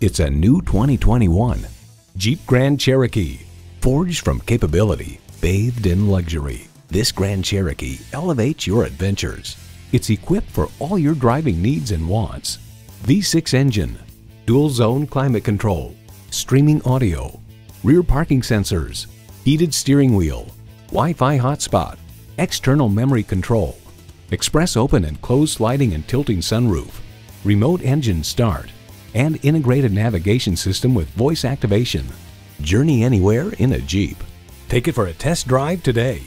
It's a new 2021 Jeep Grand Cherokee, forged from capability, bathed in luxury. This Grand Cherokee elevates your adventures. It's equipped for all your driving needs and wants. V6 engine, dual zone climate control, streaming audio, rear parking sensors, heated steering wheel, Wi-Fi hotspot, external memory control, express open and closed sliding and tilting sunroof, remote engine start, and integrated navigation system with voice activation. Journey anywhere in a Jeep. Take it for a test drive today.